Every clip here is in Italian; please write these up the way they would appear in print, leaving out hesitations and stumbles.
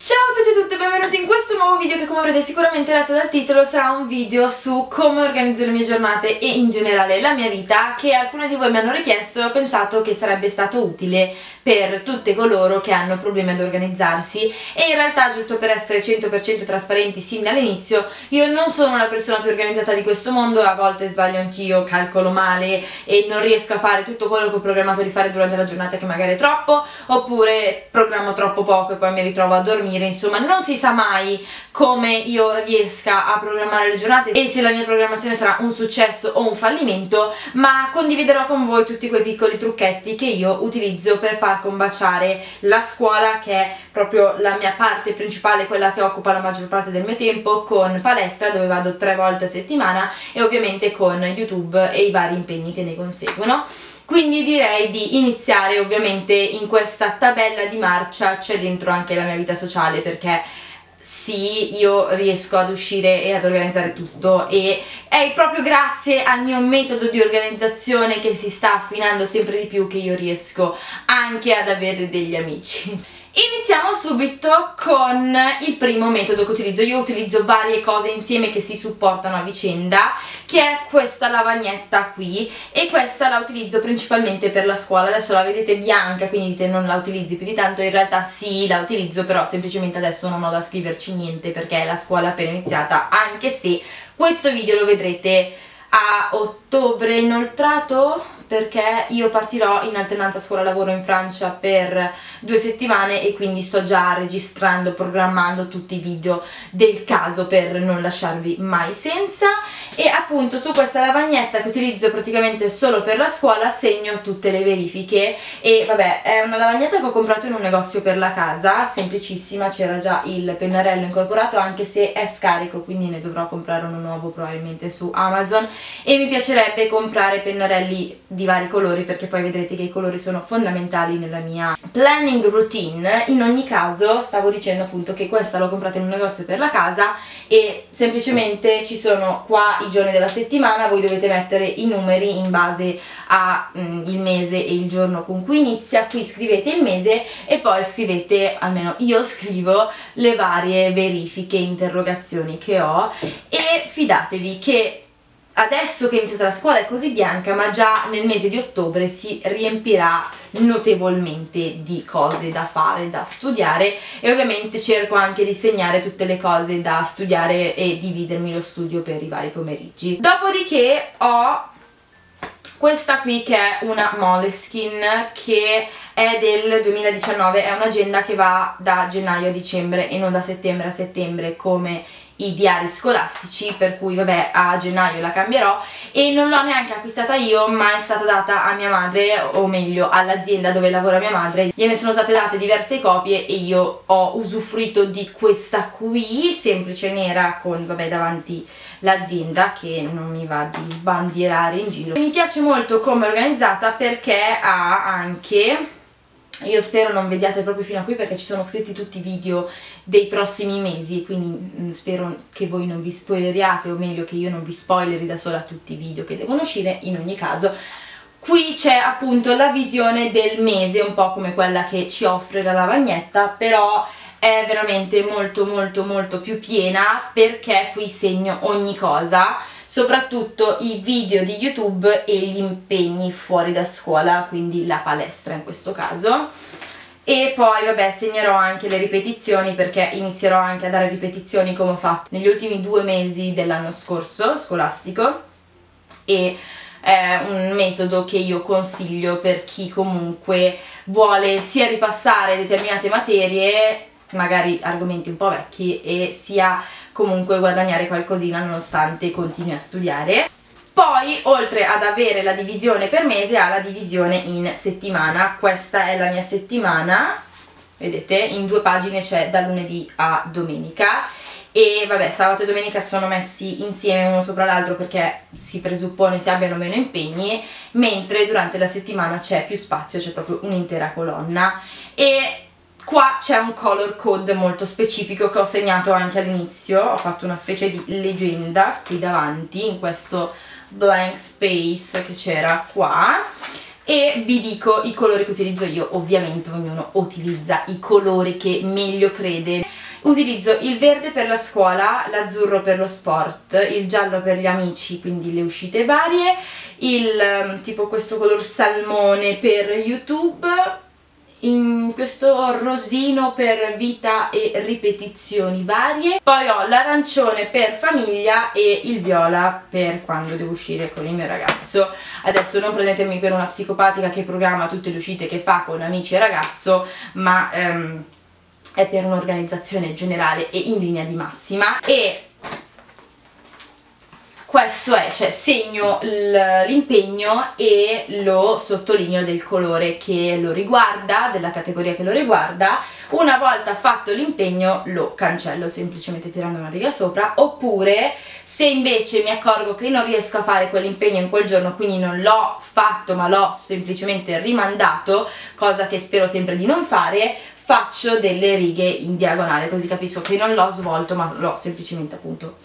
Ciao a tutti e tutte, benvenuti in questo nuovo video che, come avrete sicuramente letto dal titolo, sarà un video su come organizzo le mie giornate e in generale la mia vita, che alcune di voi mi hanno richiesto e ho pensato che sarebbe stato utile per tutte coloro che hanno problemi ad organizzarsi. E in realtà, giusto per essere 100% trasparenti sin dall'inizio, io non sono la persona più organizzata di questo mondo, a volte sbaglio anch'io, calcolo male e non riesco a fare tutto quello che ho programmato di fare durante la giornata, che magari è troppo, oppure programmo troppo poco e poi mi ritrovo a dormire. Insomma, non si sa mai come io riesca a programmare le giornate e se la mia programmazione sarà un successo o un fallimento, ma condividerò con voi tutti quei piccoli trucchetti che io utilizzo per far combaciare la scuola, che è proprio la mia parte principale, quella che occupa la maggior parte del mio tempo, con palestra, dove vado 3 volte a settimana, e ovviamente con YouTube e i vari impegni che ne conseguono. Quindi direi di iniziare. Ovviamente in questa tabella di marcia c'è dentro anche la mia vita sociale, perché sì, io riesco ad uscire e ad organizzare tutto, e è proprio grazie al mio metodo di organizzazione, che si sta affinando sempre di più, che io riesco anche ad avere degli amici. Iniziamo subito con il primo metodo che utilizzo. Io utilizzo varie cose insieme che si supportano a vicenda, che è questa lavagnetta qui, e questa la utilizzo principalmente per la scuola. Adesso la vedete bianca, quindi dite non la utilizzi più di tanto. In realtà sì, la utilizzo, però semplicemente adesso non ho da scriverci niente perché la scuola è appena iniziata, anche se questo video lo vedrete a ottobre inoltrato, perché io partirò in alternanza scuola-lavoro in Francia per 2 settimane e quindi sto già registrando, programmando tutti i video del caso per non lasciarvi mai senza. E appunto su questa lavagnetta, che utilizzo praticamente solo per la scuola, segno tutte le verifiche. E vabbè, è una lavagnetta che ho comprato in un negozio per la casa, semplicissima, c'era già il pennarello incorporato, anche se è scarico, quindi ne dovrò comprare uno nuovo probabilmente su Amazon, e mi piacerebbe comprare pennarelli di vari colori, perché poi vedrete che i colori sono fondamentali nella mia planning routine. In ogni caso, stavo dicendo appunto che questa l'ho comprata in un negozio per la casa, e semplicemente ci sono qua i giorni della settimana, voi dovete mettere i numeri in base al mese e il giorno con cui inizia. Qui scrivete il mese e poi scrivete, almeno io scrivo, le varie verifiche, interrogazioni che ho. E fidatevi che adesso che è iniziata la scuola è così bianca, ma già nel mese di ottobre si riempirà notevolmente di cose da fare, da studiare, e ovviamente cerco anche di segnare tutte le cose da studiare e dividermi lo studio per i vari pomeriggi. Dopodiché ho questa qui, che è una Moleskine, che è del 2019, è un'agenda che va da gennaio a dicembre e non da settembre a settembre come i diari scolastici, per cui vabbè, a gennaio la cambierò. E non l'ho neanche acquistata io, ma è stata data a mia madre, o meglio all'azienda dove lavora mia madre, gliene sono state date diverse copie e io ho usufruito di questa qui, semplice nera, con vabbè davanti l'azienda, che non mi va di sbandierare in giro. Mi piace molto come è organizzata, perché ha anche, io spero non vediate proprio fino a qui perché ci sono scritti tutti i video dei prossimi mesi, quindi spero che voi non vi spoileriate, o meglio che io non vi spoileri da sola tutti i video che devono uscire. In ogni caso, qui c'è appunto la visione del mese, un po' come quella che ci offre la lavagnetta, però è veramente molto molto molto più piena, perché qui segno ogni cosa, soprattutto i video di YouTube e gli impegni fuori da scuola, quindi la palestra in questo caso. E poi vabbè, segnerò anche le ripetizioni, perché inizierò anche a dare ripetizioni come ho fatto negli ultimi 2 mesi dell'anno scorso scolastico, e è un metodo che io consiglio per chi comunque vuole sia ripassare determinate materie, magari argomenti un po' vecchi, e sia comunque guadagnare qualcosina nonostante continui a studiare. Poi, oltre ad avere la divisione per mese, ha la divisione in settimana. Questa è la mia settimana, vedete, in 2 pagine c'è da lunedì a domenica, e vabbè, sabato e domenica sono messi insieme uno sopra l'altro perché si presuppone si abbiano meno impegni, mentre durante la settimana c'è più spazio, c'è proprio un'intera colonna. E qua c'è un color code molto specifico che ho segnato anche all'inizio, ho fatto una specie di leggenda qui davanti in questo blank space che c'era qua, e vi dico i colori che utilizzo io. Ovviamente ognuno utilizza i colori che meglio crede. Utilizzo il verde per la scuola, l'azzurro per lo sport, il giallo per gli amici, quindi le uscite varie, il tipo questo color salmone per YouTube, in questo rosino per vita e ripetizioni varie, poi ho l'arancione per famiglia e il viola per quando devo uscire con il mio ragazzo. Adesso non prendetemi per una psicopatica che programma tutte le uscite che fa con amici e ragazzo, ma è per un'organizzazione generale e in linea di massima. E questo è, cioè segno l'impegno e lo sottolineo del colore che lo riguarda, della categoria che lo riguarda. Una volta fatto l'impegno lo cancello semplicemente tirando una riga sopra, oppure se invece mi accorgo che non riesco a fare quell'impegno in quel giorno, quindi non l'ho fatto ma l'ho semplicemente rimandato, cosa che spero sempre di non fare, faccio delle righe in diagonale, così capisco che non l'ho svolto ma l'ho semplicemente appunto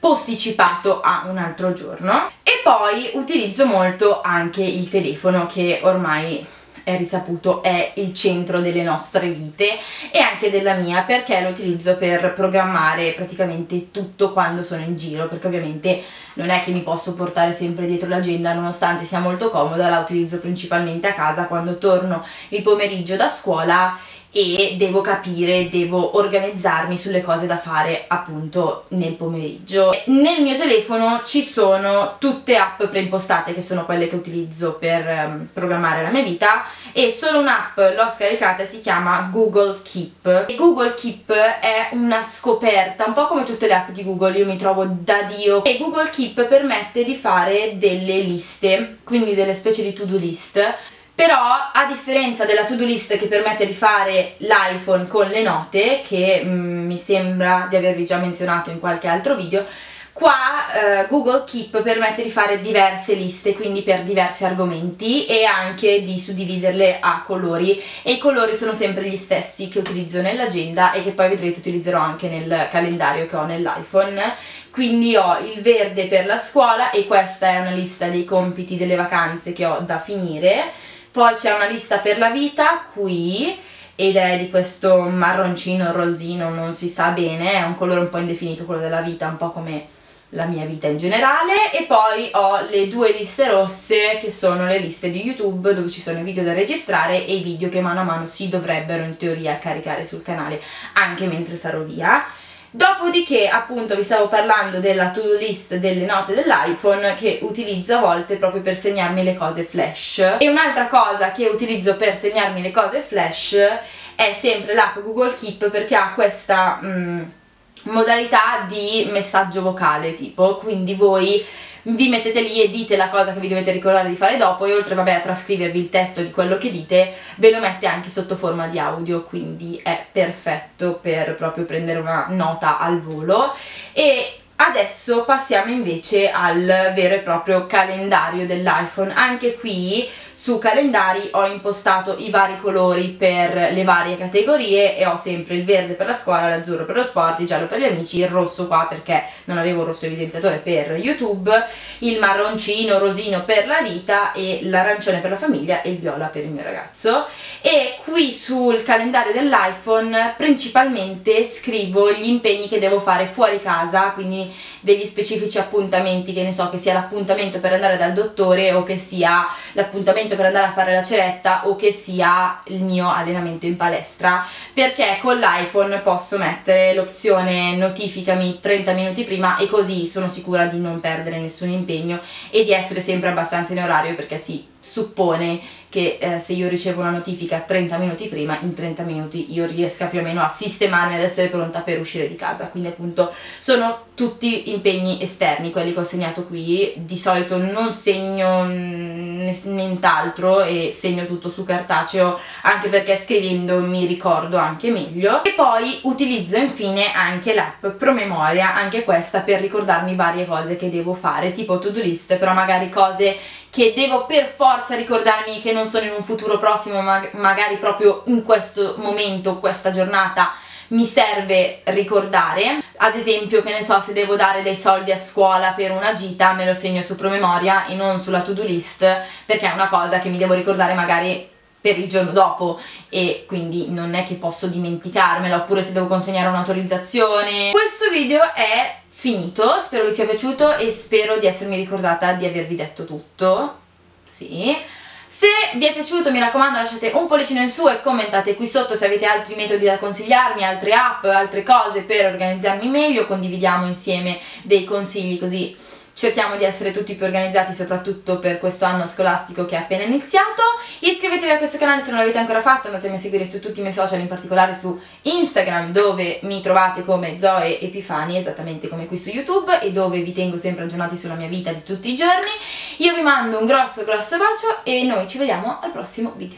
posticipato a un altro giorno. E poi utilizzo molto anche il telefono, che ormai è risaputo è il centro delle nostre vite e anche della mia, perché lo utilizzo per programmare praticamente tutto quando sono in giro, perché ovviamente non è che mi posso portare sempre dietro l'agenda, nonostante sia molto comoda. La utilizzo principalmente a casa quando torno il pomeriggio da scuola e devo capire, devo organizzarmi sulle cose da fare appunto nel pomeriggio. Nel mio telefono ci sono tutte app preimpostate, che sono quelle che utilizzo per programmare la mia vita, e solo un'app l'ho scaricata, si chiama Google Keep. E Google Keep è una scoperta, un po' come tutte le app di Google, io mi trovo da Dio. E Google Keep permette di fare delle liste, quindi delle specie di to-do list. Però a differenza della to-do list che permette di fare l'iPhone con le note, che mi sembra di avervi già menzionato in qualche altro video, qua Google Keep permette di fare diverse liste, quindi per diversi argomenti, e anche di suddividerle a colori, e i colori sono sempre gli stessi che utilizzo nell'agenda e che poi vedrete utilizzerò anche nel calendario che ho nell'iPhone. Quindi ho il verde per la scuola, e questa è una lista dei compiti delle vacanze che ho da finire. Poi c'è una lista per la vita qui, ed è di questo marroncino rosino, non si sa bene, è un colore un po' indefinito quello della vita, un po' come la mia vita in generale. E poi ho le due liste rosse, che sono le liste di YouTube, dove ci sono i video da registrare e i video che mano a mano si dovrebbero in teoria caricare sul canale anche mentre sarò via. Dopodiché appunto vi stavo parlando della to-do list delle note dell'iPhone, che utilizzo a volte proprio per segnarmi le cose flash. E un'altra cosa che utilizzo per segnarmi le cose flash è sempre l'app Google Keep, perché ha questa modalità di messaggio vocale tipo, quindi voi vi mettete lì e dite la cosa che vi dovete ricordare di fare dopo, e oltre vabbè a trascrivervi il testo di quello che dite, ve lo mette anche sotto forma di audio, quindi è perfetto per proprio prendere una nota al volo. E adesso passiamo invece al vero e proprio calendario dell'iPhone. Anche qui su calendari ho impostato i vari colori per le varie categorie, e ho sempre il verde per la scuola, l'azzurro per lo sport, il giallo per gli amici, il rosso qua perché non avevo il rosso evidenziatore per YouTube, il marroncino rosino per la vita, e l'arancione per la famiglia e il viola per il mio ragazzo. E qui sul calendario dell'iPhone principalmente scrivo gli impegni che devo fare fuori casa, quindi degli specifici appuntamenti, che ne so, che sia l'appuntamento per andare dal dottore, o che sia l'appuntamento per andare a fare la ceretta, o che sia il mio allenamento in palestra, perché con l'iPhone posso mettere l'opzione notificami 30 minuti prima, e così sono sicura di non perdere nessun impegno e di essere sempre abbastanza in orario, perché si suppone che se io ricevo una notifica 30 minuti prima, in 30 minuti io riesca più o meno a sistemarmi, ad essere pronta per uscire di casa. Quindi appunto sono tutti impegni esterni quelli che ho segnato qui. Di solito non segno nient'altro e segno tutto su cartaceo, anche perché scrivendo mi ricordo anche meglio. E poi utilizzo infine anche l'app Pro Memoria, anche questa per ricordarmi varie cose che devo fare, tipo to-do list, però magari cose che devo per forza ricordarmi, che non sono in un futuro prossimo, ma magari proprio in questo momento, questa giornata mi serve ricordare, ad esempio, che ne so, se devo dare dei soldi a scuola per una gita, me lo segno su Pro Memoria e non sulla to-do list, perché è una cosa che mi devo ricordare magari per il giorno dopo e quindi non è che posso dimenticarmela, oppure se devo consegnare un'autorizzazione. Questo video è finito, spero vi sia piaciuto e spero di essermi ricordata di avervi detto tutto. Sì. Se vi è piaciuto, mi raccomando, lasciate un pollicino in su e commentate qui sotto se avete altri metodi da consigliarmi, altre app, altre cose per organizzarmi meglio. Condividiamo insieme dei consigli, così cerchiamo di essere tutti più organizzati, soprattutto per questo anno scolastico che è appena iniziato. Iscrivetevi a questo canale se non l'avete ancora fatto, andatemi a seguire su tutti i miei social, in particolare su Instagram, dove mi trovate come Zoe Epifani, esattamente come qui su YouTube, e dove vi tengo sempre aggiornati sulla mia vita di tutti i giorni. Io vi mando un grosso grosso bacio e noi ci vediamo al prossimo video.